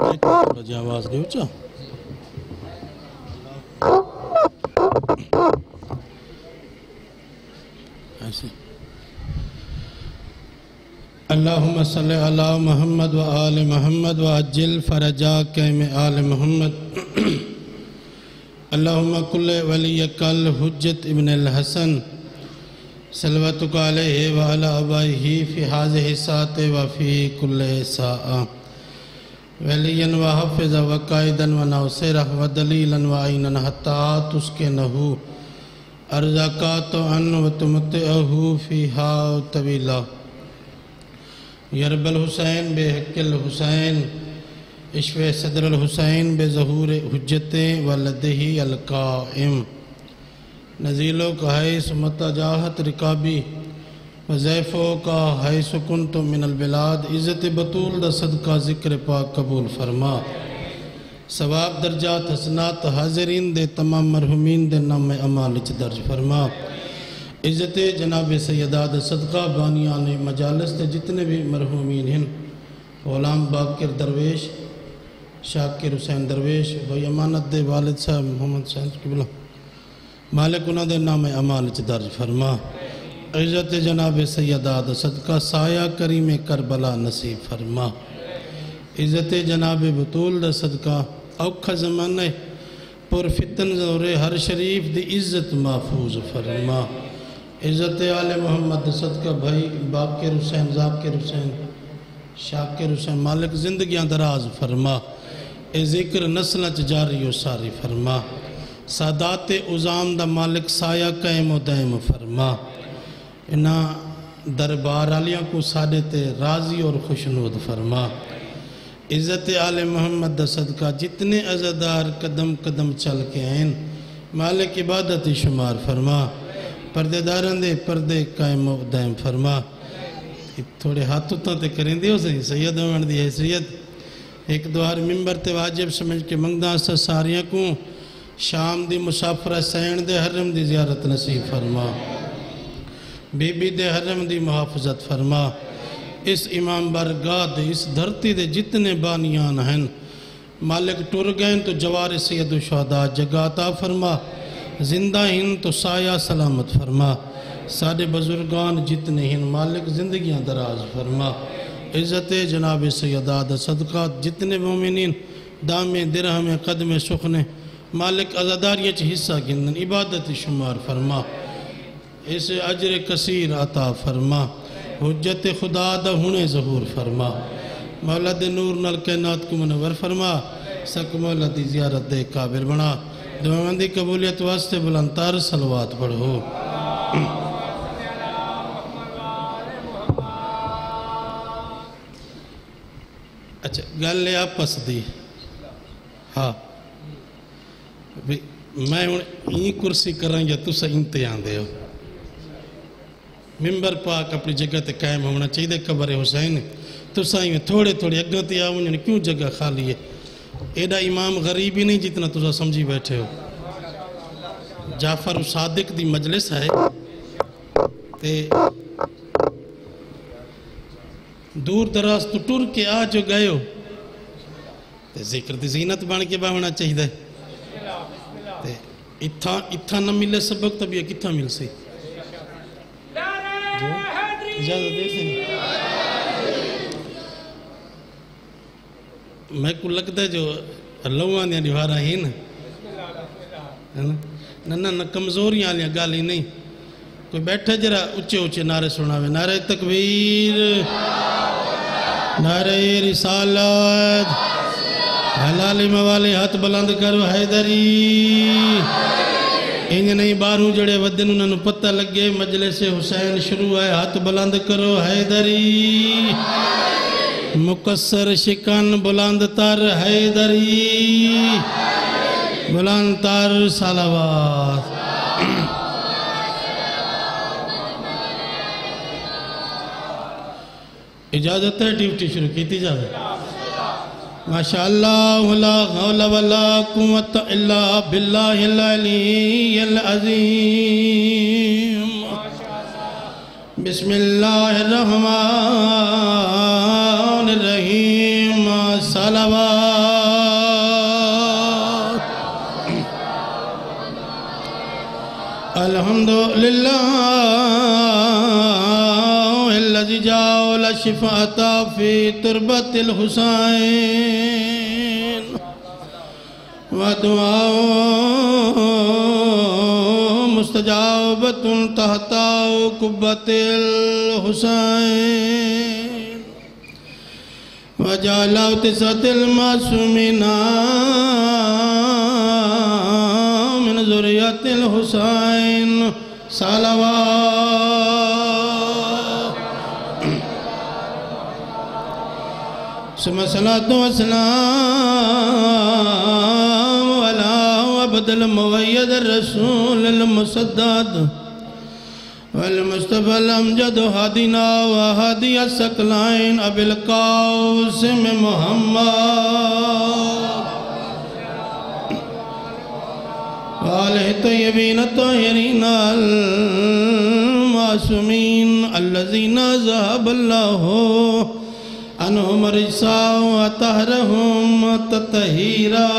आवाज दे ऊंचा ऐसे اللهم صل على محمد وآل محمد وعجل فرجاك من آل محمد اللهم كل وليك الحجة ابن الحسن صلواتك عليه وعلى آبائه في هذه الساعة وفي كل ساعة وليا وحافظا وقائدا وناصرا ودليلا وعينا حتى تسكنه أرضك طوعا وتمتعه فيها طويلا يا رب الحسین بے حق الحسین اشف صدر الحسین بے ظہور حجت والدہی القائم نزیل و کا حیث متجاہت رکابی وزیف و کا حیث کنت من البلاد عزت بطول دا صدقہ ذکر پاک قبول فرما ثواب درجات حسنات حاضرین دے تمام مرحومین دے نام اعمال وچ درج فرما عزت جناب سیداد صدقہ بانیان مجالس تے جتنے بھی مرحومین ہیں غلام باقر درویش شاکر حسین درویش و امانت دے والد صاحب محمد حسین قبلہ مالک انہاں دے نام اعمال وچ درج فرما عزت جناب سیداد صدقہ سایہ کریم کربلا نصیب فرما عزت جناب بطول دے صدقہ اوکھا زمانے پر فتن زور ہر شریف دی عزت محفوظ فرما عزت آل محمد صدقہ بھائی باقر حسین ذاکر حسین شاکر حسین مالک زندگیاں دراز فرما اے ذکر نسل جاری و ساری فرما سادات عظام دا مالک سایہ قائم و دائم فرما انہاں دربار عالیاں کو سادے تے راضی اور خوشنود فرما عزت آل محمد صدقہ جتنے عزادار قدم قدم چل کے ہیں مالک عبادت شمار فرما پردے داران دے پردے قائم و دائم فرما تھوڑے ہاتھوں تے کریں دے ہو سید ہوئے دی حیثیت ایک دوار ممبر تے واجب سمجھ کے منگدان سے ساریاں کو شام دی مسافرہ سین دے حرم دی زیارت نصیب فرما بی بی دے حرم دی محافظت فرما اس امام برگاہ دے اس دھرتی دے جتنے بانیان ہیں مالک ٹور گئیں تو جوار سید و شہداء جگاتا فرما زندہ ہن تو سایہ سلامت فرما سارے بزرگان جتنے ہن مالک زندگیاں دراز فرما عزت جناب سیداد صدقات جتنے مومنین دام درہم قدم سخن مالک عزاداریچ حصہ گندن عبادت شمار فرما اس عجر کثیر عطا فرما حجت خدا دا ہونے ظہور فرما مولد نور نل کائنات کو منور فرما سک مولد زیارت دے قابل بنا دعواندی قبولیت واسطے بلندتار صلوات پڑھو اچھا گل لے آپس دی ہاں میں انہیں کرسی کریں یا تسا انتیان دے ہو ممبر پاک اپنی جگہ تے قائم ہونا چاہی دے قبر حسین تسا ہی میں تھوڑے تھوڑے اگنتی آؤں یعنی کیوں جگہ خالی ہے ایڈا امام غریبی نہیں جتنا تجھا سمجھی بیٹھے ہو جعفر صادق دی مجلس ہے دور دراز تو ٹور کے آ جو گئے ہو ذکر دی زینت بان کے باونا چاہی دے اتھا نہ ملے سبق تب یہ کتھا مل سی اجازت دے سکتے ہیں میں کو لگتا ہے جو اللہوان یا دیوارہ ہی نا کمزوریاں لیا گالی نہیں کوئی بیٹھا جرا اچھے اچھے نعرے سناوے نعرے تکبیر نعرے رسالت حلالی موالی ہاتھ بلند کرو حیدری انہیں نہیں باروں جڑے ودن انہوں پتہ لگے مجلس حسین شروع ہے ہاتھ بلند کرو حیدری مقصر شکن بلندتر حیدری بلندتر صلوات اجازت ہے ڈیوٹی شروع کی تھی جاوے ماشاءاللہ لا حول ولا قوت الا باللہ العلی العظیم بسم اللہ الرحمن الرحیم صلوات الصلوات. الحمد لله الذي جعل الشفاء في تربة الحسين ودعاء مستجابة تحت قبة الحسين وجعله تسعة المعصومين من ذرية الحسين صلوات. ثم الصلاة والسلام على عبد المؤيد الرسول المسدد والمصطفى الأمجد هادينا وهادي الثقلين أبي القاسم محمد وآله الطيبين الطاهرين المعصومين الذين ذهب الله عنهم الرجسا وطهرهم تطهيرا.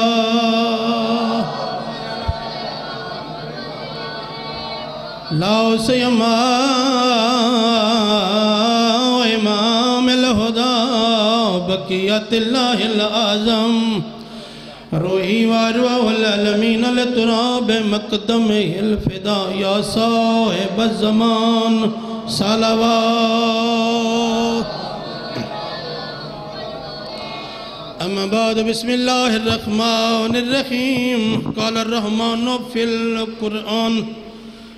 لا سيما إمام الهدى بقية الله الأعظم روحي وأرواح العالمين لتراب مقدمه الفداء يا صاحب الزمان صلوات. أما بعد، بسم الله الرحمن الرحيم. قال الرحمن في القرآن: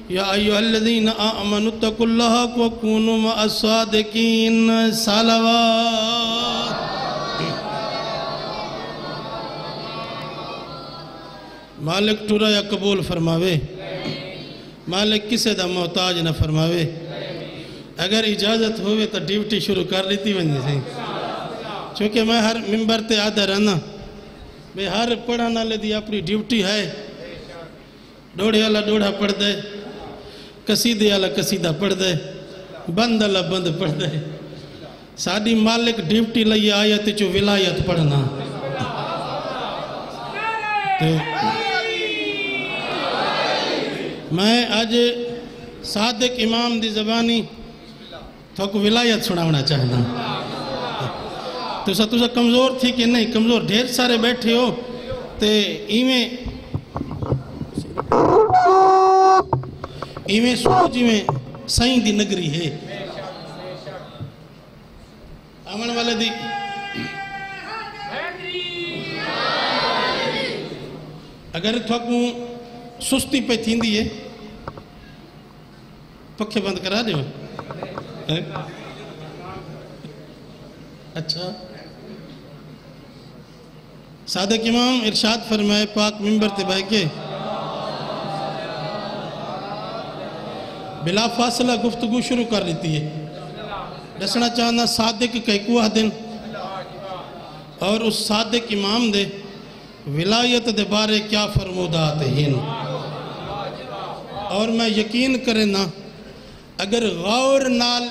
يا أيها الذين آمنوا اتقوا الله وكونوا مع الصادقين صلوات. مالک ٹورا یا قبول فرماوے، مالک کسے دا محتاج نہ فرماوے. اگر اجازت ہوئے تو ڈیوٹی شروع کر لیتی بندی سے، چونکہ میں ہر ممبر تے آدھا رہنا بے ہر پڑھانا لے دی اپنی ڈیوٹی ہے. ڈوڑھے والا ڈوڑھا پڑھ دے، قصیدے والا قصیدہ پڑھ دے، بند والا بند پڑھ دے. ساڑھی مالک ڈیوٹی لئی آیت چو ولایت پڑھنا. میں آج صادق امام دی زبانی تھوک ولایت سناونا چاہنا. تسا کمزور تھی کہ نہیں کمزور، ڈھیر سارے بیٹھے ہو تے ایمیں ایمیں سوچ میں سائیں دی نگری ہے. آمن والا دی اگر تھوکوں سستی پہ تھین دی ہے پکھے بند کرا دے ہو. اچھا، صادق امام ارشاد فرمائے پاک منبر تے بھائی کے بلا فاصلہ گفتگو شروع کر لیتی ہے. دسنا چاہنا صادق کہکوہ دن اور اس صادق امام دے ولایت دے بارے کیا فرمودات ہیں. اور میں یقین کرنا اگر غور نال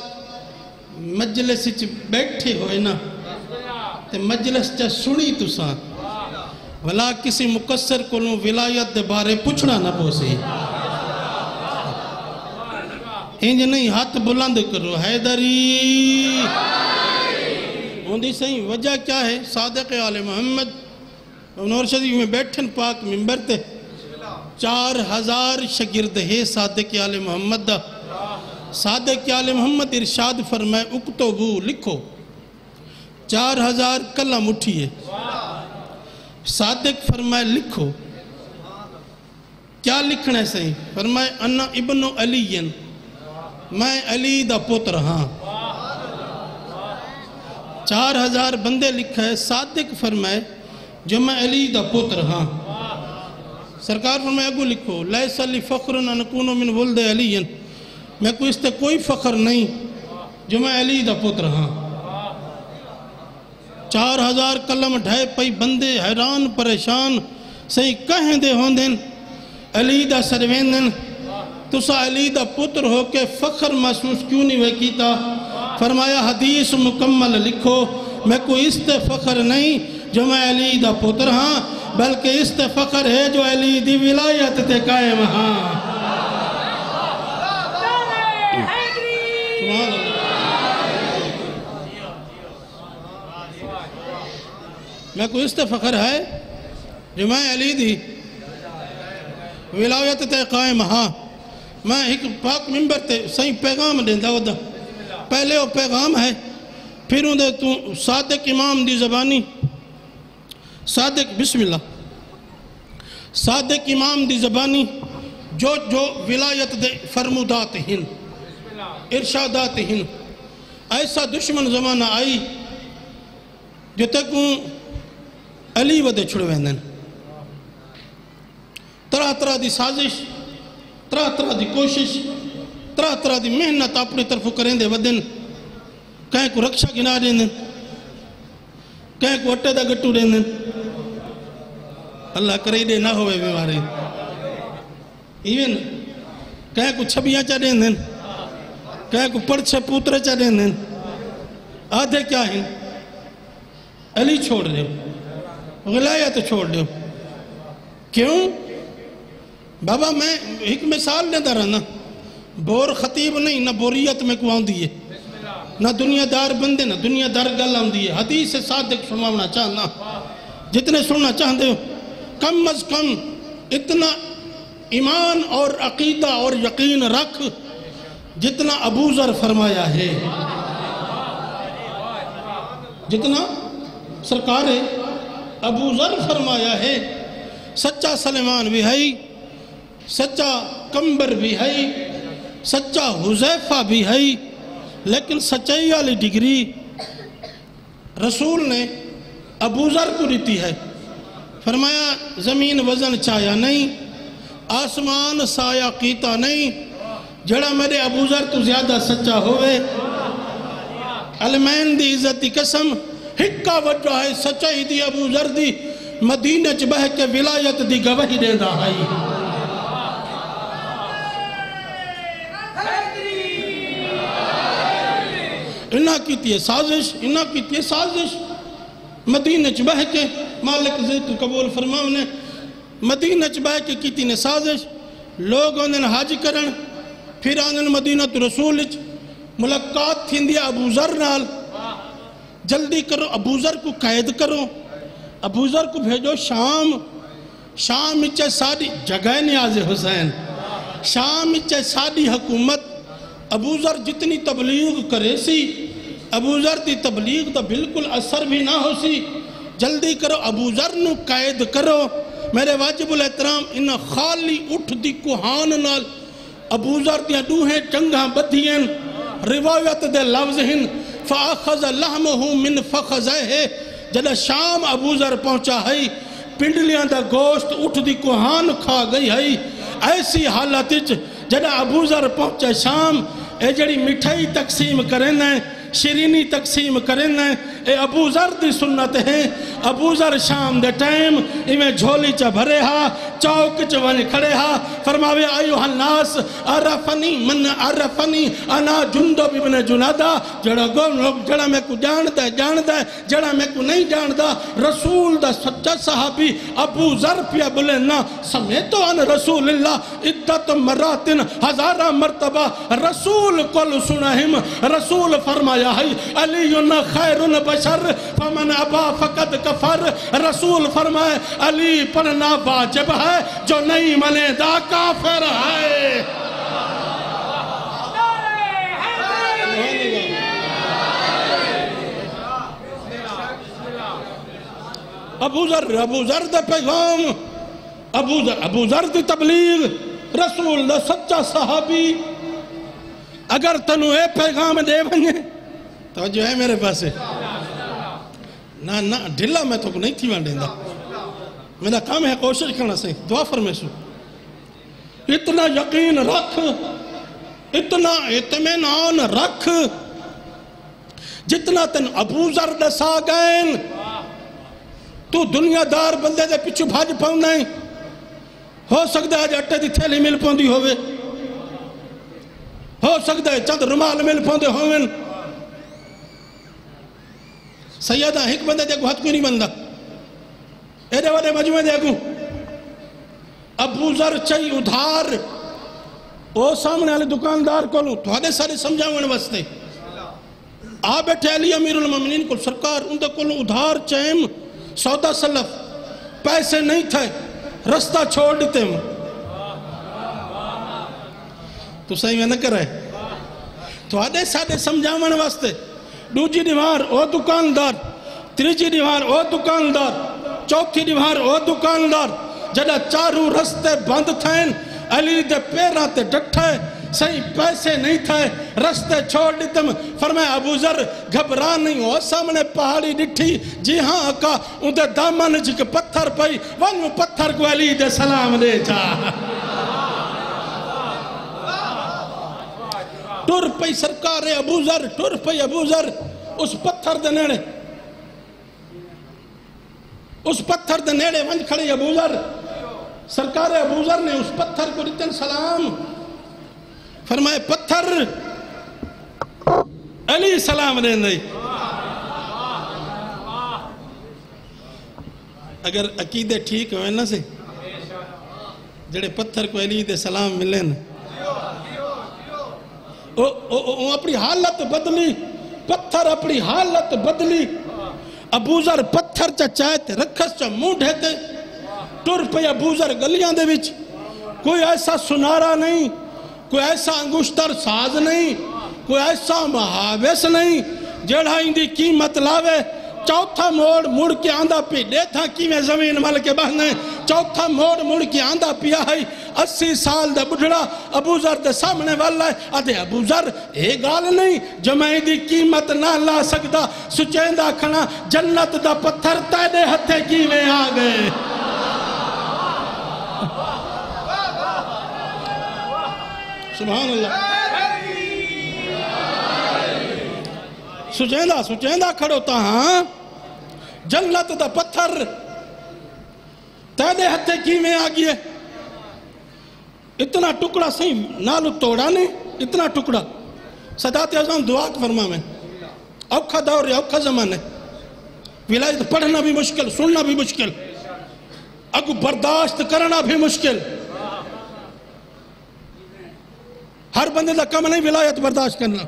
مجلس بیٹھے ہوئے نا تو مجلس چاہ سنی تو ساتھ بلا کسی مقصر کو ولایت دے بارے پوچھنا نہ پوسی. انج نہیں، ہاتھ بلند کرو حیدری. اندھی سہی وجہ کیا ہے؟ صادق آل محمد انور شریف میں بیٹھن پاک ممبر تے 4000 شگرد ہے صادق آل محمد دا. صادق آل محمد ارشاد فرمائے اکتبو لکھو. 4000 کلم اٹھی ہے. صادق فرمائے لکھو، کیا لکھنے سہی؟ فرمائے انا ابن علیین، میں علی دا پتر ہاں. 4000 بندے لکھا ہے. صادق فرمائے جو میں علی دا پتر ہاں. سرکار فرمائے اگو لکھو لیسا لی فخرن انکونو من ولد علین، میں کو اس تے کوئی فخر نہیں جو میں علی دا پتر ہاں. 4000 کلم ڈھائے پئی بندے حیران پریشان صحیح کہیں دے ہون دن علی دا سروین دن. تسا علی دا پتر ہو کے فخر محسوس کیوں نہیں ہوئے کیتا؟ فرمایا حدیث مکمل لکھو، میں کوئی اس تے فخر نہیں جو میں علی دا پتر ہاں بلکہ اس تے فخر ہے جو علی دی ولایت تے قائم ہاں میں کو اس تے فخر ہے جو میں علی دی ولایت تے قائم ہاں میں ایک پاک ممبر تے صحیح پیغام دیندا ودا پہلے وہ پیغام ہے پھر اندھے تو صادق امام دی زبانی صادق بسم اللہ صادق امام دی زبانی جو جو ولایت دے فرمودات ہن ارشادات ہن ایسا دشمن زمانہ آئی جو تکوں علی ودے چھڑویندن طرح طرح دی سازش طرح طرح دی کوشش طرح طرح دی محنت اپنی طرف کریں دے ودن کہیں کو رکشہ گنا دیں دیں کہیں کو اٹھے دا گٹو دیں دیں اللہ کرے دے نہ ہوئے بیمارے ایوین کہیں کو چھبیاں چاہ دیں دیں کہیں کو پرچھے پوترے چاہ دیں دیں آدھے کیا ہیں علی چھوڑ دیں غلایت چھوڑ دیں کیوں بابا میں ایک مثال دیں دا رہنا بور خطیب نہیں نہ بوریت میں کو آن دیئے نہ دنیا دار بندے نہ دنیا دار گل آن دیئے حدیث صادق فرمانا چاہنا جتنے سننا چاہتے ہو کم از کم اتنا ایمان اور عقیدہ اور یقین رکھ جتنا ابو ذر فرمایا ہے جتنا سرکار ابو ذر فرمایا ہے سچا سلیمان بھی ہے سچا کمبر بھی ہے سچا حذیفہ بھی ہے لیکن سچائی والی ڈگری رسول نے ابو ذر کو دیتی ہے فرمایا زمین وزن چایا نہیں آسمان سایہ کیتا نہیں جڑا میرے ابو ذر تو زیادہ سچا ہوئے علمین دی عزت دی قسم حقہ وجہ ہے سچائی دی ابو ذر دی مدینہ چ بہ کے ولایت دی گواہی دیندا ہے انہا کیتی ہے سازش انہا کیتی ہے سازش مدینہ چ بہ کے مالک زیت قبول فرماؤں نے مدینہ چ بہ کے کیتی نے سازش لوگ انہیں حاج کرن پھر آنن مدینہ تو رسول ملاقات تھی دیا ابو ذر نال جلدی کرو ابو ذر کو قید کرو ابو ذر کو بھیجو شام شام اچھے ساری جگہ نیاز حسین شام اچھے ساری حکومت ابو ذر جتنی تبلیغ کرے سی ابو ذر دی تبلیغ دا بالکل اثر بھی نہ ہو سی جلدی کرو ابو ذر نو قید کرو میرے واجب الاحترام انہا خالی اٹھ دی کوہان نال ابو ذر دیا دوہیں چنگاں بدھیاں روایت دے لفظ ہن فَأَخَذَ لَحْمَهُ مِن فَخَزَهِ جدہ شام ابو ذر پہنچا ہے پنڈلیاں دا گوشت اٹھ دی کوہان کھا گئی ہے ایسی حالت جدہ ابو ذر پہنچا شام اے جڑی مٹھائی تقسیم کرن ہے شیرینی تقسیم کرن ہے اے ابو ذر دی سنت ہے ابو ذر شام دے ٹائم ایمیں جھولی چا بھرے ہا چوک چا ون کھڑے ہا فرماوے ایوہ الناس عرفنی من عرفنی انا جندب ابن جنادہ جڑا گم لوگ جڑا میں کو جاندہ ہے جڑا میں کو نہیں جاندہ رسول دا سچا صحابی ابو ذر پیا بلنا سمیتو ان رسول اللہ عدت مراتن ہزارہ مرتبہ رسول کل سنہم رسول فرمایا ہے علی خیر بشر فمن ابا فقد کفر رسول فرمائے علی پڑھنا واجب ہے جو نہیں منے دا کافر ہے ابو ذر دے پیغام ابو ذر دی تبلیغ رسول دا سچا صحابی اگر تنو اے پیغام دے بنے تو جو ہے میرے پاس ہے نا نا ڈھلا میں تو نہیں تھی واندے دا میرا کام ہے کوشش کرنا سے دعا فرمیسو اتنا یقین رکھ اتنا اطمینان رکھ جتنا تن ابو ذر دسا گئے تو دنیا دار بندے دے پچھو بھاج پاؤں نہیں ہو سکتا ہے جو اٹھے دی تھیلی مل پاؤں دی ہوئے ہو سکتا ہے چند رومال مل پاؤں دے ہوئے سیدہ ایک بندہ دے کو حد کو نہیں بندہ एडे वडे मजमे देखूं अबू जर चई उधार ओ सामने वाले दुकानदार कोलू थोड़े सारे समझावन वास्ते आ बैठे अली अमीरुल मोमिनीन को सरकार उनके कोलू उधार चैम सौदा सलफ पैसे नहीं थे रास्ता छोड़ देते हम तो सही में न करे थोड़े सारे समझावन वास्ते दूसरी दीवार ओ दुकानदार तीसरी दीवार ओ दुकानदार चौथी दीवार ओ दुकानदार जड़ा चारों रास्ते बंद थे अली दे पैर आते डटे सही पैसे नहीं थे रास्ते छोड़ देते फरमाया अबू जर घबरा नहीं हो सामने पहाड़ी डिठी जी हाँ का उनके दामन जी के पत्थर पई वन पत्थर को अली दे सलाम दे जा टुर पई सरकार अबू जर टुर पई अबू जर उस पत्थर दे नेड़े वन खड़ी अबू जर सरकार अबू जर ने उस पत्थर को रितन सलाम फरमाए पत्थर अली सलाम दे अगर अकीदे ठीक हो ना से जड़े पत्थर को अली दे सलाम मिले ओ अपनी हालत बदली पत्थर अपनी हालत बदली अबू जर पत्थर चाहते रखस च मुंह ढेते टुर पे अबू जर गलियां दे विच कोई ऐसा सुनारा नहीं कोई ऐसा अंगुश्तर साज नहीं कोई ऐसा महावेश नहीं जेड़ा इंदी कीमत लावे चौथा मोड़ मुड़ के आंदा पी देखा कि मैं जमीन मल के बहने चौथा मोड़ मुड़ के आंदा पिया है 80 साल दा बुढ़ड़ा अबू जर दे सामने वाला है अदे अबू जर ए गाल नहीं जो मैं दी कीमत ना ला सकता सुचेंदा खना जन्नत दा पत्थर तेरे हथे की में आ गए सुभान अल्लाह सुचेंदा खड़ो ता हां जन्नत दा पत्थर तेरे हथे की में आ गए इतना टुकड़ा सही नालू तोड़ा ने इतना टुकड़ा सदात आजम दुआ फरमा में औखा दौर औखा जमाने विलायत पढ़ना भी मुश्किल सुनना भी मुश्किल अगु बर्दाश्त करना भी मुश्किल हर बंदे का कम नहीं विलायत बर्दाश्त करना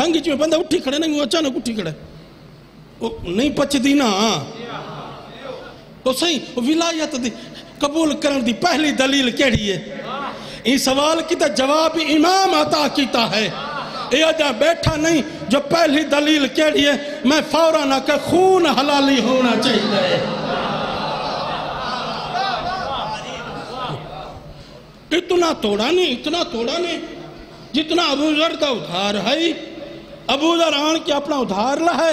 जंग में बंदा उठी खड़े नहीं अचानक उठी खड़े वो नहीं पचदी ना तो सही विलायत दी कबूल करने दी पहली दलील केड़ी है इस सवाल की तो जवाब इमाम अता किता है ये बैठा नहीं जो पहली दलील केड़ी है मैं फौरन आकर खून हलाली होना चाहिए इतना तोड़ा नहीं जितना अबू जर का उधार है अबू जर आन के अपना उधार ला है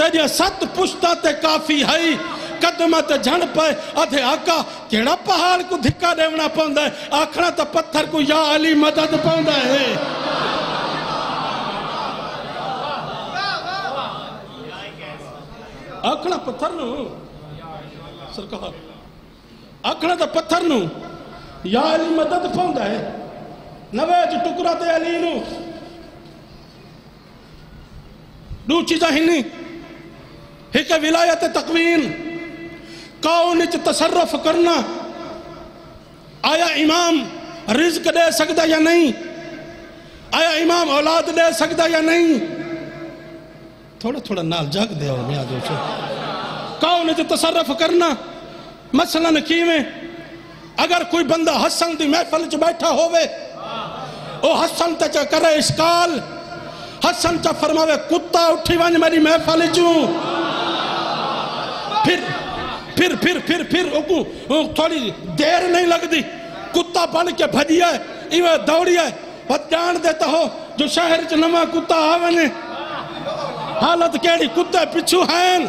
तेरे 7 पुश्ता ते काफी है कदमत झण पे अधे आका केड़ा पहाड़ को धिक्का देवना पौंदा है आखना तो पत्थर को या अली मदद पौंदा है आखना पत्थर नू सरकार आखना तो पत्थर नू या अली मदद पौंदा है नवेज टुकड़ा ते अली नू दो चीजा हिनी एक विलायत तकवीन कौन च तसर्रफ करना आया इमाम रिज्क दे सकता या नहीं आया इमाम औलाद दे सकता या नहीं थोड़ा थोड़ा नाल जाग दे कौन च तसर्रफ करना मसलन की में अगर कोई बंदा हसन दी महफल च बैठा होवे ओ हसन ते करे इश्काल हसन च फरमावे कुत्ता उठी वन मेरी महफल चू फिर थोड़ी देर नहीं लगती कुत्ता बन के भजिया इवें दौड़िया जान देता हो जो शहर च नवा कुत्ता आवे ने हालत केड़ी कुत्ते पिछू हैन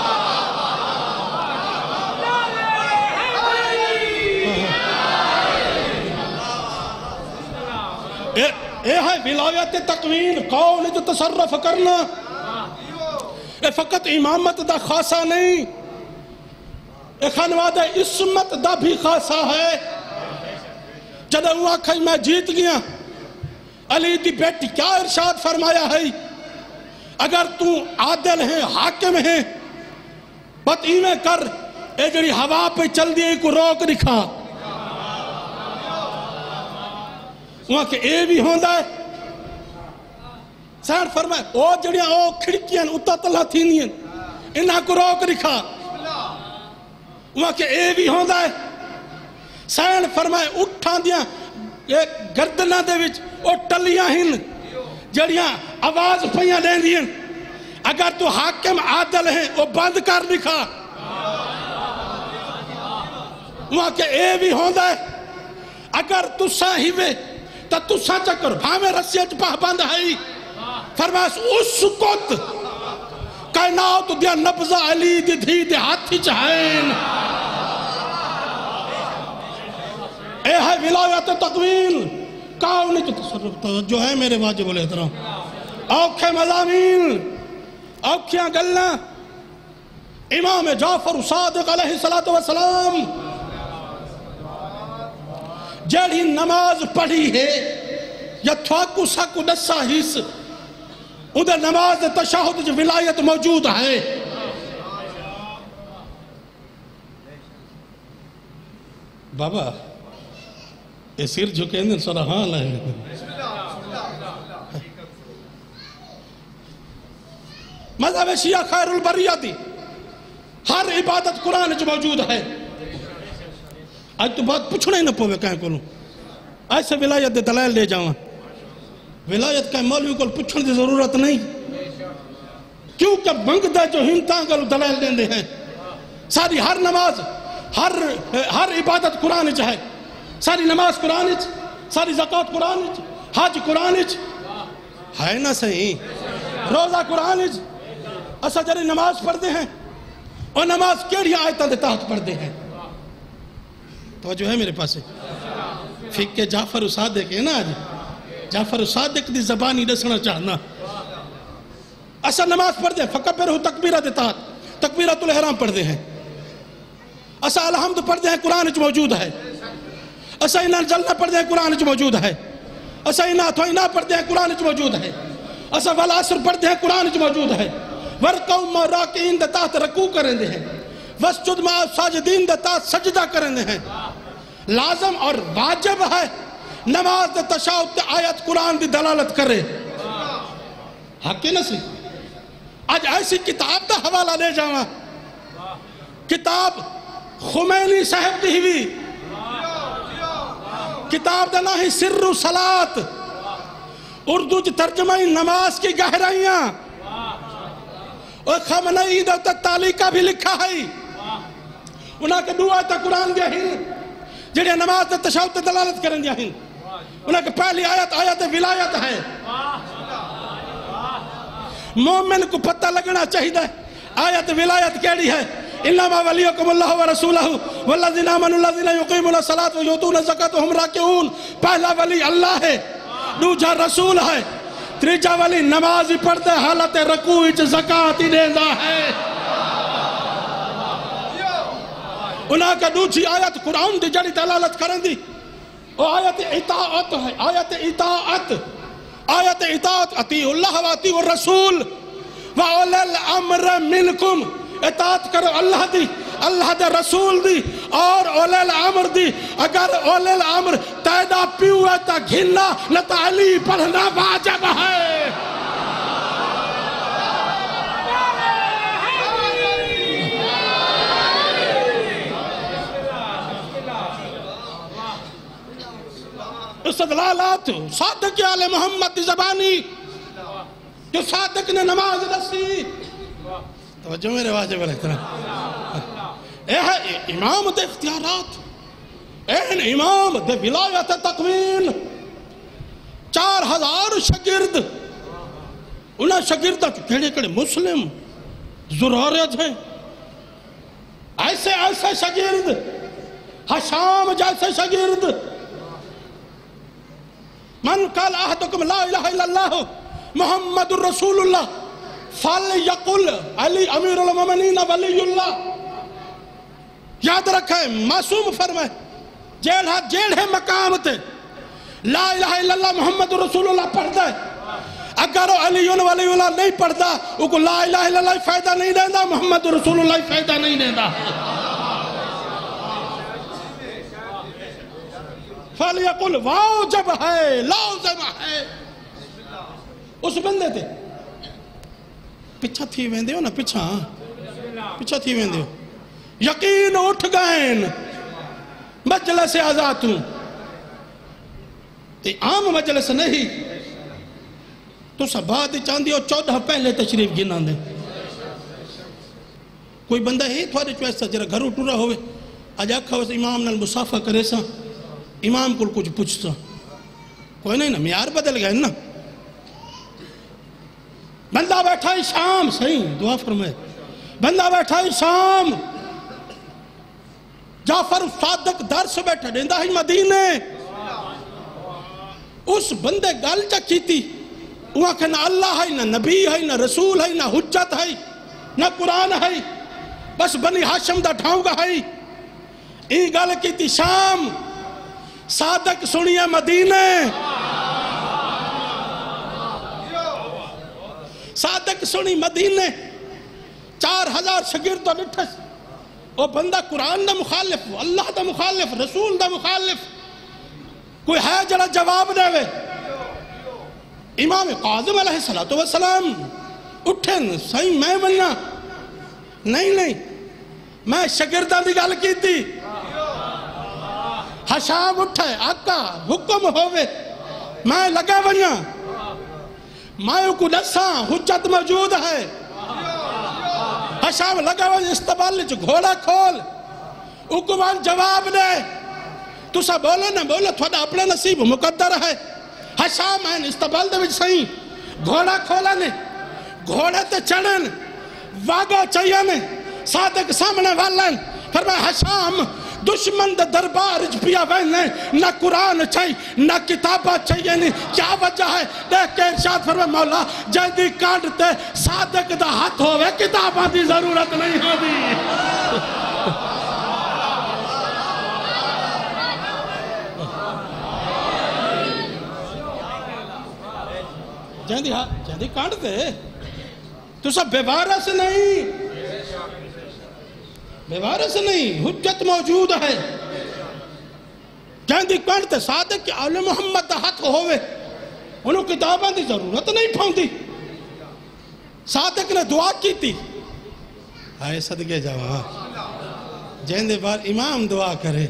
اے ہے ولایت تقوین قول جو تصرف کرنا اے فقط امامت دا خاصہ نہیں اے خانواد عصمت دا بھی خاصہ ہے جدہ ہوا کھائی میں جیت گیا علی دی بیٹی کیا ارشاد فرمایا ہے اگر تو عادل ہیں حاکم ہیں بات ایویں کر اے جڑی ہوا پہ چل دیئے کو روک دکھا وہاں کہ اے بھی ہوندہ ہے سہر فرمائے او جڑیاں او کھڑکیاں اتا تلہ تھینیاں انہاں کو روک رکھا وہاں کہ اے بھی ہوندہ ہے سہر فرمائے اٹھاں دیاں گردنہ دے وچ او ٹلیاں ہن جڑیاں آواز پہیاں لین دیاں اگر تو حاکم عادل ہیں او بند کر رکھا وہاں کہ اے بھی ہوندہ ہے اگر تسا ہی وے تا تسا چکر بھامے رسیج پہ بند ہے فرماس اس سکت کائنات دیا نبضہ علی دی دھی دی ہاتھی چہین اے ہے ولایت تقویل کاؤنی کی تصرف جو ہے میرے واجب الاحترام اوکھے مضامین اوکھیاں گلنا امام جعفر صادق علیہ السلام جڑی نماز پڑھی ہے یا تھواکو ساکو نسا حیث اندھے نماز تشاہد جو ولایت موجود ہے بابا یہ سر جھکیندن سرحان ہے مذہب شیعہ خیر البریہ دی ہر عبادت قرآن جو موجود ہے آج تو بات پوچھنا ہی نہ پوے کہیں کولوں آج سے ولایت دے دلائل لے جاؤں ولایت کہیں مولوی کول پوچھن دی ضرورت نہیں کیونکہ منگ دے جو ہمتاں کولوں دلائل لین دے ہیں ساری ہر نماز ہر عبادت قرآن اچھ ہے ساری نماز قرآن اچھ ساری زکاة قرآن اچھ حج قرآن اچھ ہے نہ صحیح روزہ قرآن اچھ اسا جڑے نماز پڑھ دے ہیں اور نماز کیڑی آیتاں دے تحت پڑھ دے ہیں توجہ ہے میرے پاسے فقہ جعفر صادق ہے نا آج جعفر صادق دی زبانی دسنا چاہنا اسا نماز پڑھ دے فکبرہ تکبیرہ دے تحت تکبیرۃ الاحرام پڑھ دے ہیں اسا الحمد پڑھ دے ہیں قرآن جو موجود ہے اسا انہا جلنہ پڑھ دے ہیں قرآن جو موجود ہے اسا انہا تھوئینہ پڑھ دے ہیں قرآن جو موجود ہے اسا والعصر پڑھ دے ہیں قرآن جو موجود ہے ورقو مراکین دے تحت رکوع کریں دے ہیں وسجد مع ساجدین دے تحت سجدہ کریں دے ہیں لازم اور واجب ہے نماز دے تشاہد دے آیت قرآن دی دلالت کرے حق کی نسی آج ایسی کتاب دا حوالہ لے جانا کتاب خمینی صاحب دی ہوئی کتاب دا ناہی سر و صلاة اردو جو ترجمہ نماز کی گہرائیاں اور خمینی دا تا تعلیقہ بھی لکھا ہے انہاں کے دعا تا قرآن دیا ہی جڑے نماز دے تشاہد دے دلالت کرن دیا ہیں انہاں کے پہلی آیت آیت ولایت ہے مومن کو پتہ لگنا چاہیے آیت ولایت کیڑی ہے انما ولیکم اللہ ورسولہ والذین آمنوا الذین یقیمون الصلاۃ ویؤتون الزکاۃ وہم راکعون پہلا ولی اللہ ہے دوجا رسول ہے تیجا ولی نماز پڑھتے حالت رکوع وچ زکاۃ دیندا ہے انہاں کا دوچی آیت قرآن دی جڑی دلالت کرن دی اور آیت اطاعت ہے آیت اطاعت اطیع اللہ و اطیع الرسول و اولی الامر منکم اطاعت کرو اللہ دے رسول دی اور اولی الامر دی اگر اولی الامر تیدا پیوے تا گھننا نتا علی پڑھنا واجب ہے استدلالات صادق آل محمد کی زبانی جو صادق نے نماز دسی توجہ میرے واجب الاحترام اے ہے امام دے اختیارات اے ہے امام دے ولایت تقوین 4000 شاگرد انہاں شاگرداں کیڑے کڑے مسلم ضرورت ہے ایسے ایسے شاگرد حشام جیسے شاگرد من قال احدكم لا الہ الا اللہ محمد الرسول اللہ فَلْيَقُلْ علی امیر المؤمنین ولی اللہ یاد رکھیں معصوم فرمائے جیل ہے مقام تے لا الہ الا اللہ محمد الرسول اللہ پڑھ دے اگر علی ولی اللہ نہیں پڑھ دا اگر لا الہ الا اللہ فائدہ نہیں دے دا محمد الرسول اللہ فائدہ نہیں دے دا فَلْيَقُلْ واجب ہے لازم ہے اس بندے تھے پچھا تھی ویندے ہو نا پچھا تھی ویندے ہو یقین اٹھ گئن مجلس آزاد ہوں یہ عام مجلس نہیں تو سبادی چاندی اور 14 پہلے تشریف گنا دیں کوئی بندہ ہی تھوڑے چویسا جرہ گھر اٹھورا ہوئے آج آکھا ویسا امام نال مسافہ کرے سا امام کو کچھ پوچھتا کوئی نہیں نا میار بدل گئے نا بندہ بیٹھا ہی شام صحیح دعا فرمائے بندہ بیٹھا ہی شام جعفر صادق درس بیٹھا دیندہ ہی مدینے اس بندے گال جا کی تھی وہاں کہنا اللہ ہے نہ نبی ہے نہ رسول ہے نہ حجت ہے نہ قرآن ہے بس بنی ہاشم دا ڈھاؤگا ہے این گال کی تھی شام صادق سنیے مدینے صادق سنی مدینے 4000 شگرد و نٹھس وہ بندہ قرآن دا مخالف اللہ دا مخالف رسول دا مخالف کوئی ہے جڑا جواب دے وے امام قاظم علیہ السلام اٹھیں صحیح میں بننا نہیں میں شگردہ دی گل کی تھی حشام اٹھائے آقا حکم ہوئے میں لگا بننا مائیو کو دساں حجت موجود ہے حشام لگا بننا استبال جو گھوڑا کھول حکمان جواب دے تو سا بولے نا بولے تھوڑا اپنے نصیب مقدر ہے حشام آئین استبال دے وچ سائیں گھوڑا کھولا نے گھوڑے تے چڑھن واگا چاہیا نے صادق سامنے والن فرمائے حشام دشمن دے دربار جبیا وینے نہ قرآن چاہیے نہ کتابہ چاہیے نہیں کیا وجہ ہے دیکھ کے ارشاد فرمائے مولا جلدی کانٹتے صادق دا ہاتھ ہوئے کتابہ دی ضرورت نہیں ہوتی جہندی کانٹتے تو سب بیوارہ سے نہیں بیوارہ سے نہیں حجت موجود ہے جہندی کانٹتے صادق کہ آل محمد دا ہاتھ ہوئے انہوں کتاباں دی ضرورت نہیں پھاؤندی صادق نے دعا کی تھی آئے صدقے جواب جہندی بار امام دعا کرے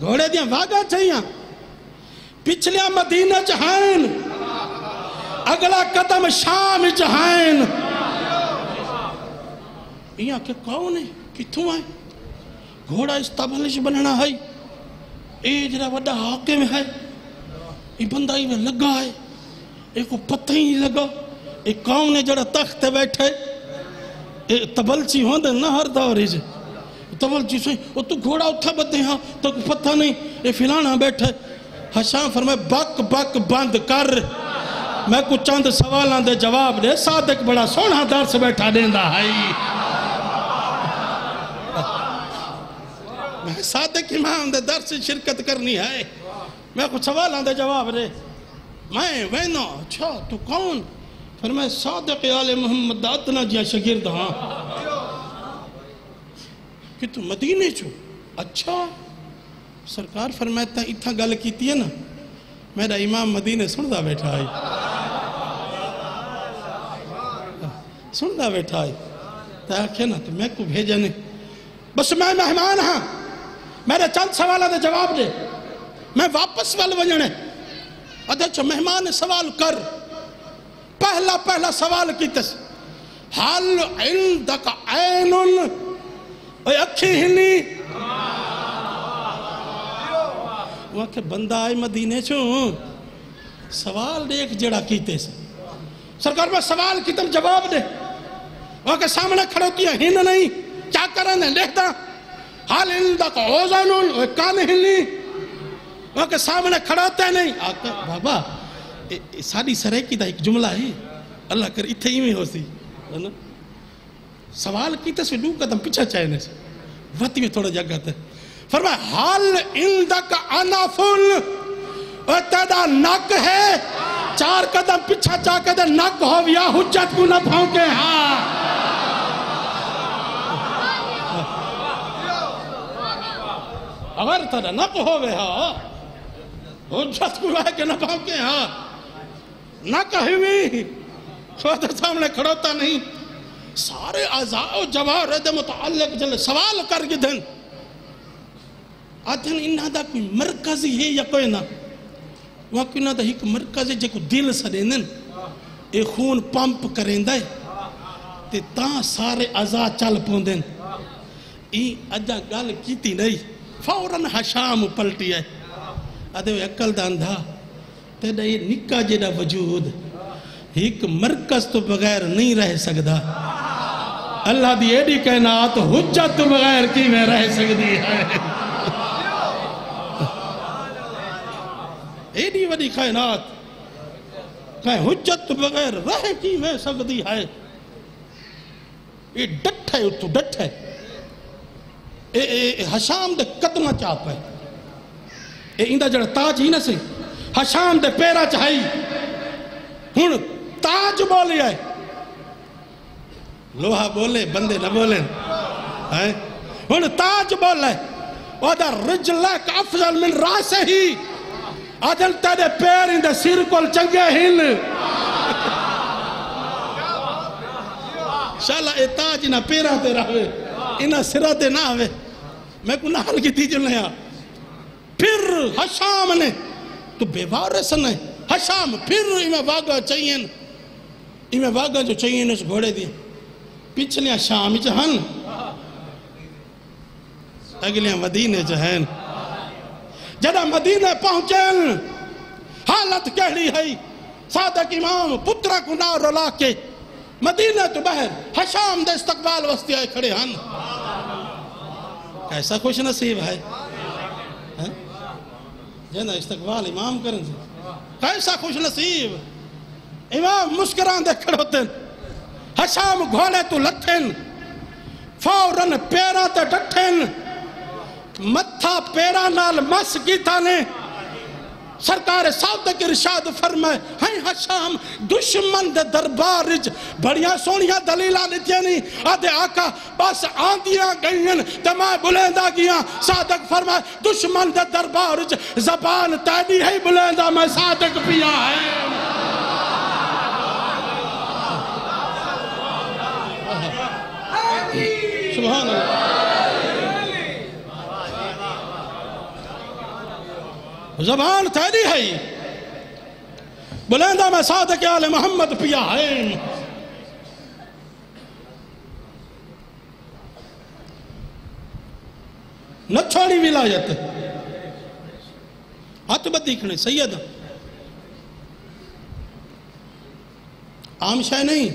گھوڑے دیاں واگا چاہیاں پچھلیاں مدینہ جہائن اگلا قدم شام جہائن یہاں کہ کون ہے کتوں آئے گھوڑا استبالش بننا ہے یہ جرہ وڈا حاکم ہے یہ بندہ ہی میں لگا ہے یہ کو پتہ ہی نہیں لگا یہ کون ہے جرہ تخت بیٹھے یہ تبلچی ہوں دے نا ہر دوری جے تبلچی سوئی وہ تو گھوڑا اتھا بدے ہاں تو پتہ نہیں یہ فلانا بیٹھے حشام فرمائے بک بک بند کر میں کو چند سوالاں دے جواب دے صادق بڑا سونا درس بیٹھا دیندہ ہے میں صادق امام دے درس شرکت کرنی ہے میں کو سوالاں دے جواب دے میں وینو چھو تو کون فرمائے صادق آل محمد اتنا جیا شگرد ہاں کہ تو مدینے چھو اچھا سرکار فرمائتا اتھا گل کیتی ہے نا میرا امام مدینے سندہ بیٹھا ہے تاکہ نا تو میں کو بھیجا نہیں بس میں مہمان ہاں میرے چند سوالہ دے جواب دے मैं वापस वाल वजने अध्यक्ष मेहमान सवाल कर पहला पहला सवाल की तस हाल इंदक ऐनुन अखी हिनी वहां के बंदा आए मदीने चो सवाल देख जड़ा कीते सरकार में सवाल की तुम जवाब दे वहां के सामने खड़ो किया हिन नहीं क्या करने देखता हाल इंदक ओजानुन कान हिनी वहां के सामने खड़ा ते नहीं आके बाबा सारी सरेकी दा एक जुमला है अल्लाह कर इतने ही में होती है ना सवाल की तस्वीर डूब कदम पीछा चाहिए वती में थोड़ा जगह था फरमाया हाल इंदक अनाफुल तेरा नक है चार कदम पीछा जाके दे नक हो या हुज्जत को न भौंके हाँ अगर तेरा नक हो गया हुज्जत को है के न भौंके हाँ ना कहीं भी तो सामने खड़ोता नहीं सारे आजाओ जवाहर दे मुताल्लिक जल सवाल करके धन आधन इन्हा दा कोई मरकजी है या कोई ना वहाँ कोई ना दा एक मरकजी जेको दिल सरेनन ए खून पंप करेंदा है ते तां सारे आजा चल पोंदेन ई अजा गल कीती नहीं फौरन हशाम पलटी है अदे अकल दा अंधा ते दा ये निक्का जेदा वजूद एक मरकज तो बगैर नहीं रह सकता अल्लाह दी एडी कायनात हुज्जत तो बगैर की में रह सकती है एडी वडी कायनात कहीं हुज्जत तो बगैर रह की में सकती है ये डट है उतो डट है ए हशाम दे कदम चाप है ए इंदा जड़ा ताज ही ना से हशाम दे पैरा चाई हुण ताज बोले है लोहा बोले बंदे न बोले हैं उन ताज बोले उधर रिजला का अफजल मिन रास ही अदल तेरे पैर इंद सिर को चंगे हिल शाला ए ताज ना पैरा ते रहे इना सिरा ते ना आवे मैं को नाल की दीज न या फिर हशाम ने तू बेवारस ने हशाम फिर इमे वागा चाहिए इमे वागा जो चाहिए उस घोड़े दी पिछलियां शाम च हन अगलियां मदीने च हन जदा मदीने पहुंचे हालत कहड़ी है सादक इमाम पुत्रा को ना रुला के मदीने तो बाहर हशाम दे इस्तकबाल वस्ती आए खड़े हन कैसा खुश नसीब है जना इस्तकबाल इमाम करें कैसा खुश नसीब इमाम मुस्करां दे खड़े होते हशाम घोड़े तो लथेन फौरन पैरा ते डठेन मथा पैरा नाल मस कीता ने सरकार साउद के इरशाद फरमाए है हशाम दुश्मन दे दरबार विच बढ़िया सोनिया दलीला दित्तियां नी आदे आका बस आंदियां गईन ते मैं बुलंदा गया सादक फरमाए दुश्मन दे दरबार विच जबान ताड़ी है बुलंदा मैं सादक पिया है सुभान जबान थैली है बुलंदा में सादक आले मोहम्मद पिया है न छोड़ी विलायत हथ बदीखने सैयद आम शाय नहीं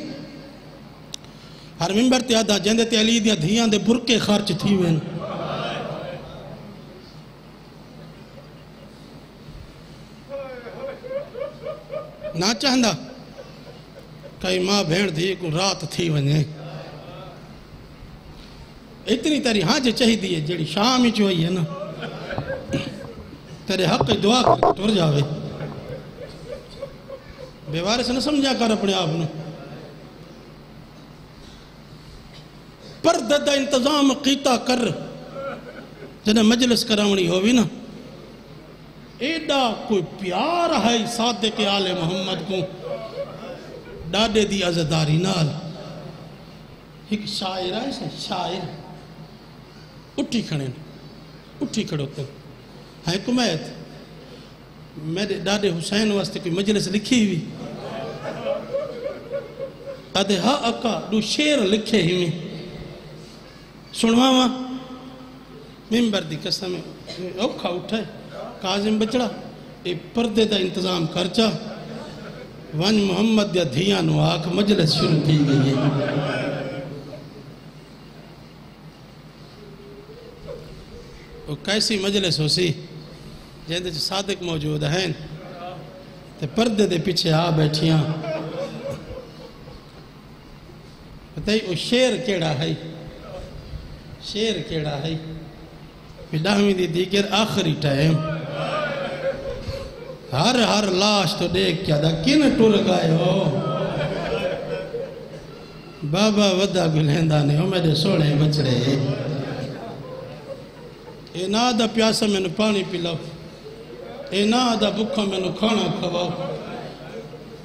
हर मिंबर ते आदा जेंदे ते अली दिया धियां दे बुरके खर्च थी वे ना चाहंदा कई माँ भेड़ धी को रात थी वने इतनी तेरी हाँ जे चाहिए जेड़ी शाम ही हुई है ना तेरे हक की दुआ कर तुर जावे बेवारिस न समझा कर अपने आप न पर्दे दा इंतजाम कीता कर जने मजलिस करावणी होवी ना एडा कोई प्यार है सादे के आले मोहम्मद को डाडे दी आज़ादारी नाल एक शायर है शायर उठी खड़े उठी खड़ोते है कुमैत میرے ڈاڈے حسین واسطے کوئی مجلس لکھی ہوئی آدھے ہاں اکا دو شیر لکھے ہی میں سنوا ماں ممبر دی قسم اوکھا اٹھائے قاظم بچڑا اے پردے دا انتظام کرچا ون محمد یا دھیان واق مجلس شروع کی گئی وہ کیسی مجلس ہو سی جہاں دے صادق موجود ہیں تے پردے دے پیچھے آ بیٹھیاں بتائی وہ شیر کیڑا ہے بداہمی دی دیگر آخری ٹائم ہر ہر لاش تو دیکھ کیا دا کین ٹور گائے ہو بابا ودا گلہندانے ہو میرے سوڑے بچڑے اے نا دا پیاسا میں نو پانی پلاو اے نا دا بکھا میں نو کھانا کھواو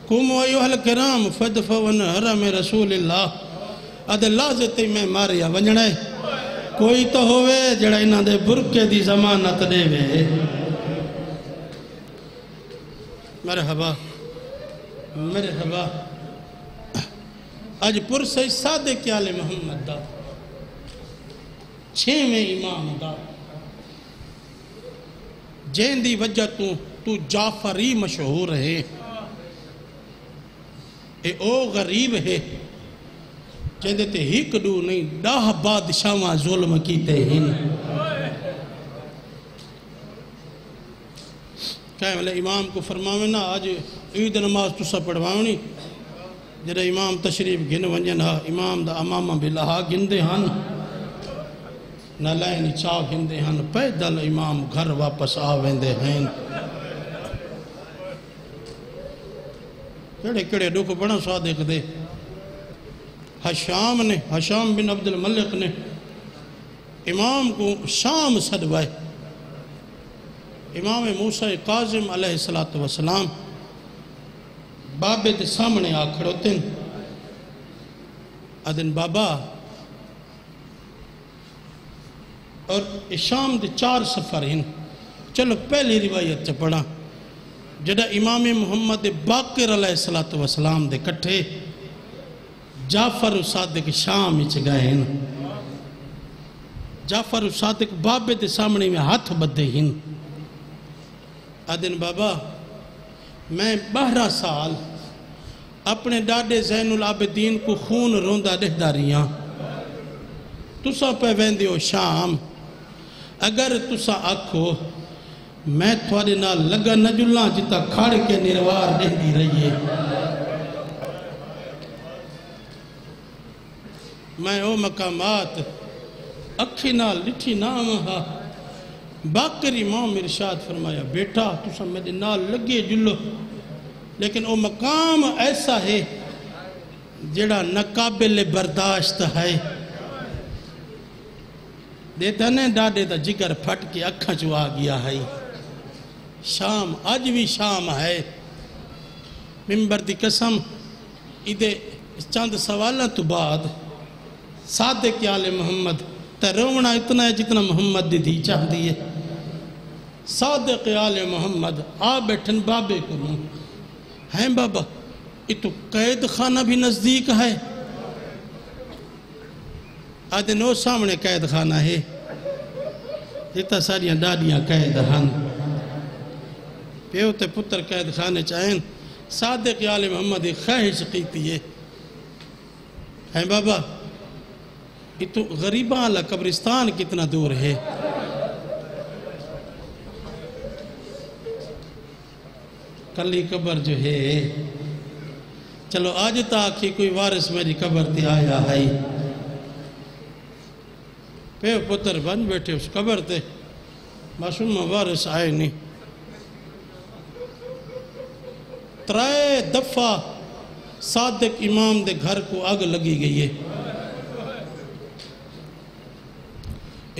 کم ایوہ الکرام فدفون حرم رسول اللہ ادھے لازتے میں ماریا ونجڑے کوئی تو ہوئے جڑا انہاں دے برکے دی زمانت دے وے مرحبا آج پرسے صادق آل محمد دا چھویں امام دا جہن دی وجہ تو جعفری مشہور ہے اے او غریب ہے جہاں دیتے ہی کدو نہیں داہ بادشاہاں ظلم کیتے ہیں کہا ہے امام کو فرماویں نا آج عید نماز تسا پڑھواؤں نہیں جدہ امام تشریف گن ونجن ہاں امام دا امامہ بلہا گندے ہاں نالائنی چاو گندے ہاں پیدل امام گھر واپس آویندے ہیں کڑے کڑے ڈوکو بڑا صادق دے حشام نے حشام بن عبد الملک نے امام کو شام صدوائے امام موسیٰ قاظم علیہ السلام بابے دے سامنے آکھڑ ہوتے ہیں ادھن بابا اور شام دے چار سفر ہیں چلو پہلی روایت پڑھا جدہ امام محمد باقر علیہ السلام دے کٹھے جعفر صادق شام اچھ گئے ہیں جعفر صادق بابے دے سامنے میں ہاتھ بدھے ہیں آدھن بابا میں 12 سال اپنے ڈاڈے زین العابدین کو خون روندہ دہداریاں تسا پہ ویندیو شام اگر تسا آکھو میں تھوڑے نہ لگا نجلہ جتا کھاڑ کے نروار دہدی رہیے میں او مقامات اکھی نہ لٹھی نام ہاں باقر امام ارشاد فرمایا بیٹا تو سمجھے نال لگے جلو لیکن او مقام ایسا ہے جڑا ناقابل برداشت ہے دیتا نے ڈاڈے دا جگر پھٹ کے اکھا جو آ گیا ہے شام آج بھی شام ہے ممبر دی قسم ادھے چند سوالہ تو بعد صادق آل محمد تے رونا اتنا ہے جتنا محمد دی چاہ دیئے صادق آل محمد آ بیٹھن بابے کروں ہیں بابا اتو قید خانہ بھی نزدیک ہے آدھن او سامنے قید خانہ ہے جتا ساریاں ڈاڑیاں قید خانہ پیو تے پتر قید خانے چاہیں صادق آل محمد خواہش کیتی ہے ہیں بابا اتو غریباں اللہ قبرستان کتنا دور ہے کلی قبر جو ہے چلو آج تاکہ کوئی وارث میری قبر تے آیا ہے پیو پتر بن بیٹھے اس قبر تے معصوم وارث آئے نہیں 3 دفعہ صادق امام دے گھر کو آگ لگی گئی ہے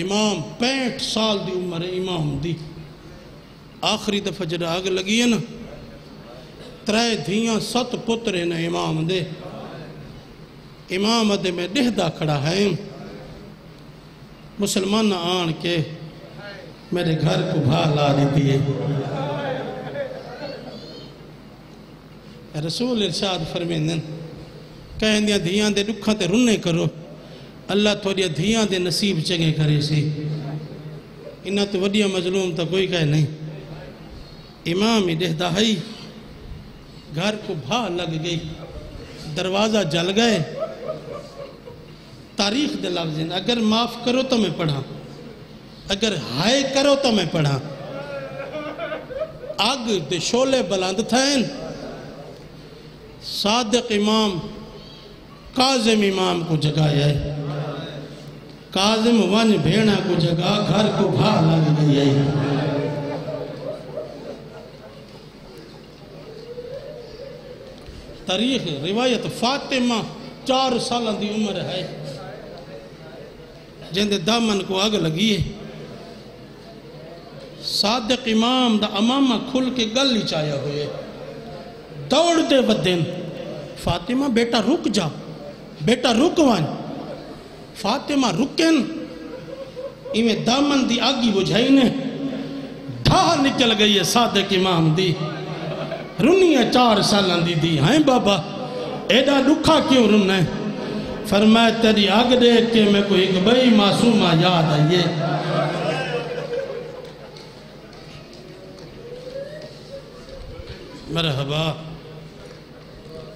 امام 65 سال دی عمر امام دی آخری دفعہ جڑا آگ لگی ہے نا 3 دھیاں 7 پتر ہیں نا امام دے امام دے میں ڈہدہ کھڑا ہے مسلمان آن کے میرے گھر کو بھا لا دیتی ہے رسول ارشاد فرمائندن کہندیاں دھیاں دے دکھاں تے رونے کرو اللہ تھوڑیاں دھیاں دے نصیب چنگے کرے سی انہاں تو وڈیاں مظلوم تا کوئی کہے نہیں امام دہدہائی گھر کو بھا لگ گئی دروازہ جل گئے تاریخ دے لفظیں اگر معاف کرو تو میں پڑھا اگر ہائے کرو تو میں پڑھا آگ دے شولے بلند تھائیں صادق امام قاظم امام کو جگایا ہے قاظم ون بھیڑا کو جگا گھر کو بھا لگ گئی ہے تاریخ روایت فاطمہ 4 سال دی عمر ہے جن دے دامن کو آگ لگی ہے صادق امام دا امامہ کھل کے گل چایا ہوئے دوڑ دے ودین فاطمہ بیٹا رک جا بیٹا رکوان فاطمہ رکن ایمیں دامن دی آگی بجھائی نے دھا نکل گئی ہے صادق امام دی رنیاں 4 سالان دی ہائیں بابا ایڈا رکھا کیوں رننے فرمائے تیری آگ دیکھ کے میں کوئی ایک بھئی معصومہ یاد آئیے مرحبا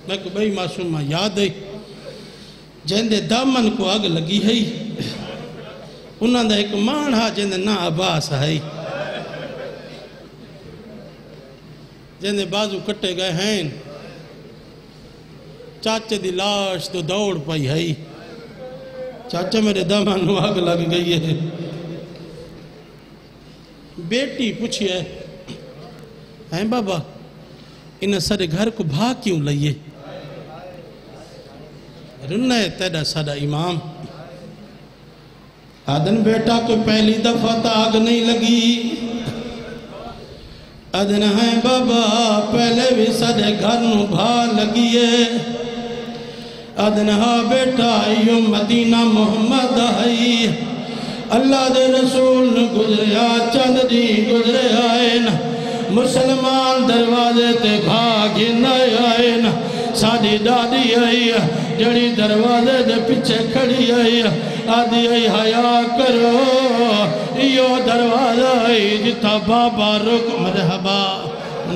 میں کو بھئی معصومہ یاد ہے جہندے دامن کو آگ لگی ہے انہاں دا ایک مانڈا جہندے نا عباس ہے جہندے بازو کٹے گئے ہیں چاچے دی لاش تو دوڑ پائی ہے چاچے میرے دامن کو آگ لگ گئی ہے بیٹی پوچھی ہے ہیں بابا انہاں سارے گھر کو بھا کیوں لئیے رنہ تیڑا سارا امام آدھن بیٹا کو پہلی دفعہ تا آگ نہیں لگی آدھن ہیں بابا پہلے بھی سارے گھر نو بھا لگیے آدھن ہاں بیٹا ایو مدینہ محمد آئی اللہ دے رسول گزریا چند دی گزرے آئے نا مسلمان دروازے تے بھاگی نئے آئے نا ساڑی ڈاڑی آئی جڑی دروازے دے پچھے کھڑی آئی آدھی آئی حیاء کرو ایو دروازہ آئی جتا بابا رک مرحبا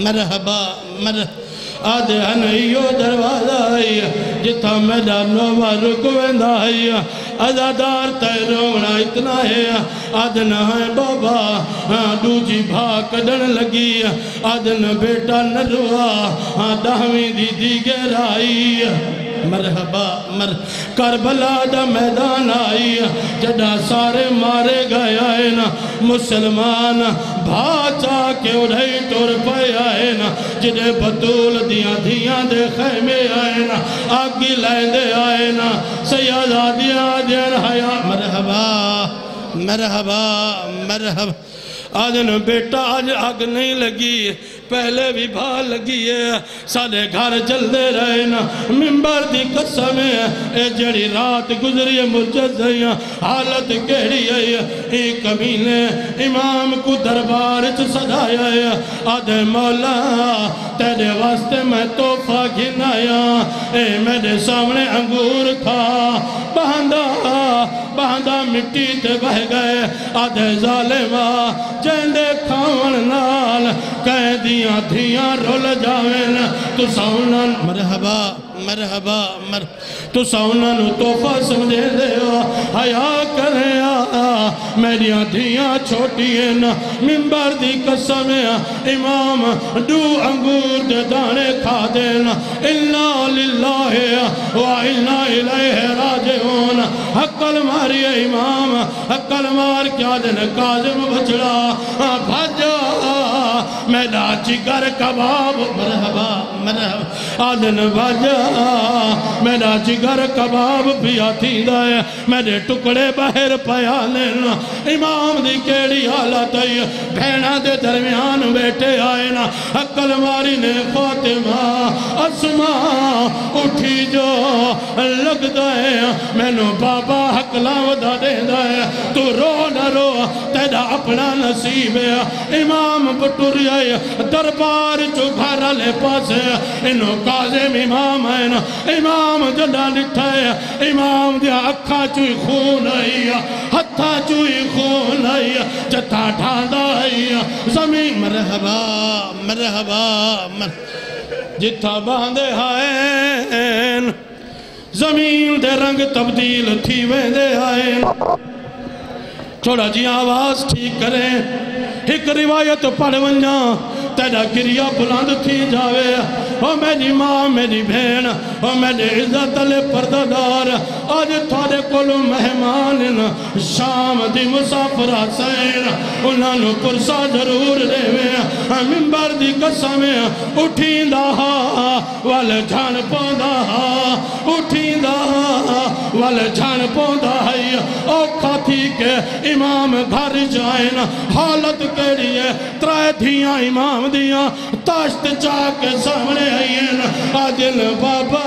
مرحبا مرحبا آدھے ہن ایو دروازہ آئی جتا میرا نوہ رک ویندہ آئی ازادار تیر رونا اتنا ہے آدھن ہے بابا دوجی بھاک ڈن لگی آدھن بیٹا نروا دہویں دی دیگر آئی مرحبا کربلا دا میدان آئی جڑا سارے مارے گیا ہے مسلمان بھاچا کے اڑھائی ٹور پہ آئے جڑے بطول دیاں دیاں دے خیمے آئے آگی لائیں دے آئے سیادہ دیاں دیاں حیاء مرحبا مرحبا مرحبا آدھن بیٹا آج آگ نہیں لگی پہلے بھی بھا لگی ہے سارے گھر چل دے رہے نا ممبر دی قسم ہے اے جڑی رات گزری مجد ہے حالت کہڑی ہے اے کمینے امام کو دربار چ سجایا ہے آدھے مولا تیرے واسطے میں تحفہ گھنایا اے میرے سامنے انگور تھا بہندہ مٹی تے بہ گئے آدھے ظالمہ جہندے کھاون نال قیدی دھیاں رول جاوین تو ساؤنن مرحبا مرحبا تو ساؤنن توفہ سمجھے دے حیاء کریا میری دھیاں چھوٹی ہے ممبر دی قسم امام دو انگور دے دانے کھا دینا اللہ للہ و اللہ علیہ راجعون حقل ماری امام حقل مار کیا دن قاظم بچڑا بھجا میرا جگر کباب مرحبا مرحبا آدن بھجا میرا جگر کباب پیا تھی دائے میرے ٹکڑے باہر پیا لینا امام دی کیڑی حالت ہے بھینا دے درمیان بیٹے آئے نا حقل ماری نے فاطمہ اسما اٹھی جو لگ دائے میں نو بابا حقلا ودا دے دائے تو رو نہ رو تے پیدا اپنا نصیب امام بطوریہ دربار جو گھر لے پاسے انہوں قاظم امام ہے امام جلا لٹھا ہے امام دیا اکھا چوئی خون ہے ہتھا چوئی خون ہے جتا ڈھانڈا ہے زمین مرحبا مرحبا جتا باندے ہائیں زمین دے رنگ تبدیل تھی ویندے ہائیں چھوڑا جی آواز ٹھیک کریں ایک روایت پڑھ ونجا تیرا گریہ بلند تھی جاوے او میری ماں میری بھین او میری عزت لے پرددار آج تھارے کل مہمان شام دی مسافر حسین انہوں پرسا ضرور دیوے منبر دی قسم اٹھیندہ والے جھان پوندہ اٹھیندہ والے جھان پوندہ اوکھا تھی کہ امام گھر جائیں حالت کیڑی ہے ترائے دھیاں امام دیاں تاشت چاہ کے سامنے آئین آجل بابا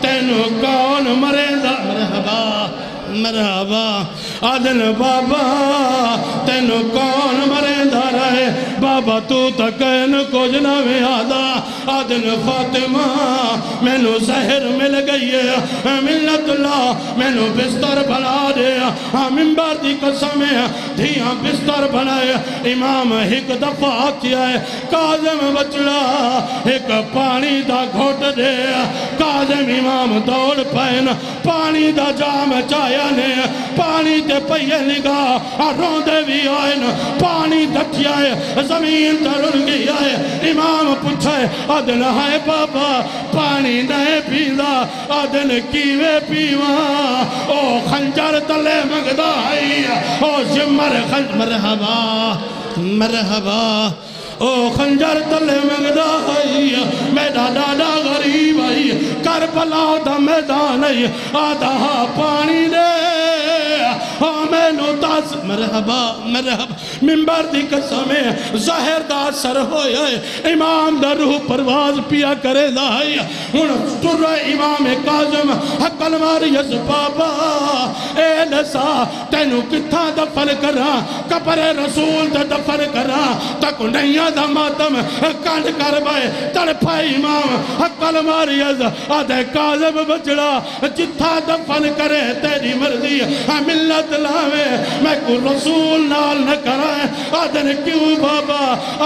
تینو کون مریندہ مرحبا مرحبا آجل بابا تینو کون مریندہ رہے بابا تو تکین کو جناب آدھا آدن فاطمہ میں نو زہر مل گئی ہے ملت اللہ میں نو بستر بنا دے منبر دی قسم دھیاں بستر بنائے امام ایک دفعہ کیا ہے کاظم بچڑا ایک پانی دا گھوٹ دے کاظم امام دوڑ پہن پانی دا جام چایا نے پانی دے پہیے نگاہ روندے بھی آئے پانی دکھیا ہے زمین ترن گیا ہے امام پچھے آدن ہائے بابا پانی نئے پیدا آدن کیوے پیوان او خنجر تلے مگدہ آئی او زمر خنجر مرحبا مرحبا او خنجر تلے مگدہ آئی میرا دادا غریب آئی کربلا دا میدان آئی آدھا پانی دے آمین و تاز مرحبا مرحبا منبر دی قسمیں ظاہر دا اثر ہویا ہے امام دا روح پرواز پیا کرے دا ہے انہوں امام کاظم حق الماریز بابا اے نسا تینو کتھا دفن کرا کبر رسول دا دفن کرا تک نیا دا ماتم کانڈ کر بائے تڑپا امام حق الماریز آدھے کاظم بچڑا جتھا دفن کرے تیری مرضی ملت لاوے میں کو رسول نال نہ کرائے آدھن کیوں بابا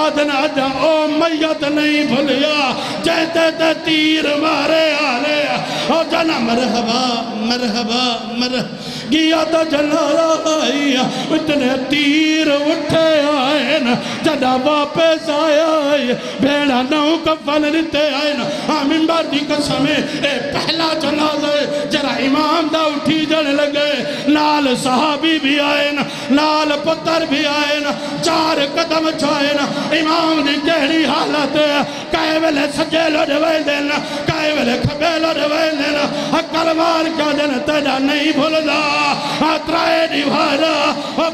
آدھن آدھا او میت نہیں بھلیا جہتے تے تیر مارے آلے او جانا مرحبا مرحبا مرحبا گیا تا جلالہ آئی اتنے تیر اٹھے آئین جدا واپس آیا آئی بھیڑا نو کفن رتے آئین آمین بار دی قسمیں اے پہلا جنازہ جرا امام دا اٹھی جن لگے نال صحابی بھی آئین نال پتر بھی آئین چار قدم چھائین امام دی کہڑی حالت کائے ویلے سجے لڑوے دین کائے ویلے کھبے لڑوے دین کلوار کا دن تیجا نہیں بھول دا اترائے دیوارا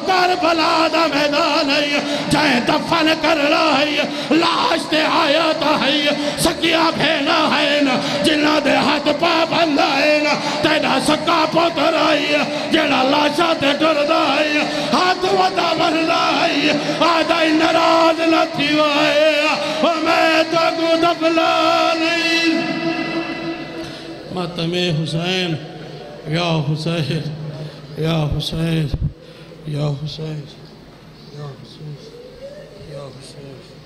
کربلا دا میدان ہے جائیں دفن کر رہا ہے لاش دے آیاتا ہے سکیاں بھینا ہے جنہ دے ہاتھ پا بندہ ہے تینا سکا پوتر ہے جنہ لاشا دے ڈردہ ہے ہاتھ ودا بندہ ہے آدھائی نراز لطیوہ ہے میں تو کو دفلانی ماتم حسین یا حسین یا حسین یا حسین یا حسین یا حسین